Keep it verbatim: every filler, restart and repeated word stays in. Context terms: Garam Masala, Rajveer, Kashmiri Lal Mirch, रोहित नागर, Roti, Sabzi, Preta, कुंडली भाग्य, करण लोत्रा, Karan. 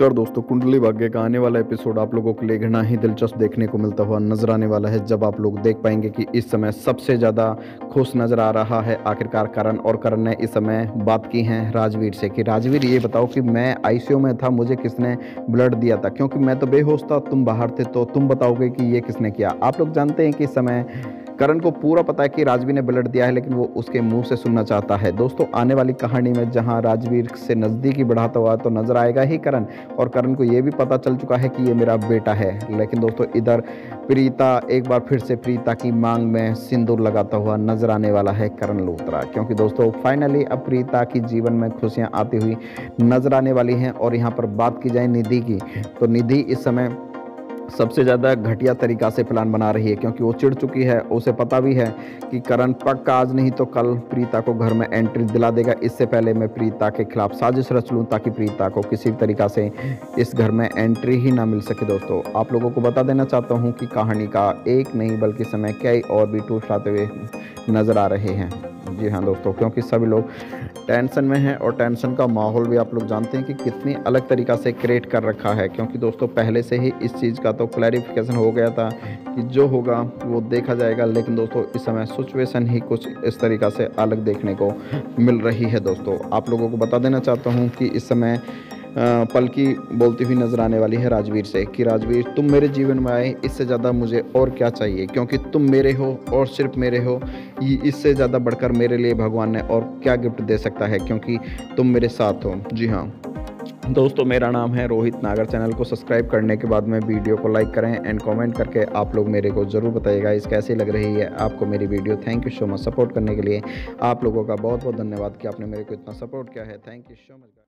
नमस्कार दोस्तों, कुंडली भाग्य का आने वाला एपिसोड आप लोगों के लिए घना ही दिलचस्प देखने को मिलता हुआ नजर आने वाला है, जब आप लोग देख पाएंगे कि इस समय सबसे ज़्यादा खुश नजर आ रहा है आखिरकार करण। और करण ने इस समय बात की है राजवीर से कि राजवीर ये बताओ कि मैं आईसीयू में था, मुझे किसने ब्लड दिया था, क्योंकि मैं तो बेहोश था, तुम बाहर थे, तो तुम बताओगे कि ये किसने किया। आप लोग जानते हैं कि इस समय करण को पूरा पता है कि राजवीर ने ब्लड दिया है, लेकिन वो उसके मुंह से सुनना चाहता है। दोस्तों आने वाली कहानी में जहां राजवीर से नज़दीकी बढ़ाता हुआ तो नज़र आएगा ही करण, और करण को ये भी पता चल चुका है कि ये मेरा बेटा है। लेकिन दोस्तों इधर प्रीता एक बार फिर से प्रीता की मांग में सिंदूर लगाता हुआ नजर आने वाला है करण लोत्रा, क्योंकि दोस्तों फाइनली अब प्रीता की जीवन में खुशियाँ आती हुई नजर आने वाली हैं। और यहाँ पर बात की जाए निधि की, तो निधि इस समय सबसे ज़्यादा घटिया तरीका से प्लान बना रही है, क्योंकि वो चिढ़ चुकी है। उसे पता भी है कि करण पक्का आज नहीं तो कल प्रीता को घर में एंट्री दिला देगा, इससे पहले मैं प्रीता के खिलाफ साजिश रच लूँ ताकि प्रीता को किसी तरीका से इस घर में एंट्री ही ना मिल सके। दोस्तों आप लोगों को बता देना चाहता हूँ कि कहानी का एक नहीं बल्कि समय कई और भी टूट आते हुए नज़र आ रहे हैं। जी हाँ दोस्तों, क्योंकि सभी लोग टेंशन में हैं और टेंशन का माहौल भी आप लोग जानते हैं कि कितनी अलग तरीक़ा से क्रिएट कर रखा है, क्योंकि दोस्तों पहले से ही इस चीज़ का तो क्लैरिफिकेशन हो गया था कि जो होगा वो देखा जाएगा, लेकिन दोस्तों इस समय सिचुएशन ही कुछ इस तरीक़ा से अलग देखने को मिल रही है। दोस्तों आप लोगों को बता देना चाहता हूँ कि इस समय पलकी बोलती हुई नज़र आने वाली है राजवीर से कि राजवीर तुम मेरे जीवन में आए, इससे ज़्यादा मुझे और क्या चाहिए, क्योंकि तुम मेरे हो और सिर्फ मेरे हो। इससे ज़्यादा बढ़कर मेरे लिए भगवान ने और क्या गिफ्ट दे सकता है, क्योंकि तुम मेरे साथ हो। जी हाँ दोस्तों, मेरा नाम है रोहित नागर। चैनल को सब्सक्राइब करने के बाद में वीडियो को लाइक करें एंड कमेंट करके आप लोग मेरे को ज़रूर बताइएगा इस कैसी लग रही है आपको मेरी video. Thank you so much support करने के लिए, आप लोगों का बहुत बहुत धन्यवाद कि आपने मेरे को इतना सपोर्ट किया है। Thank you so much.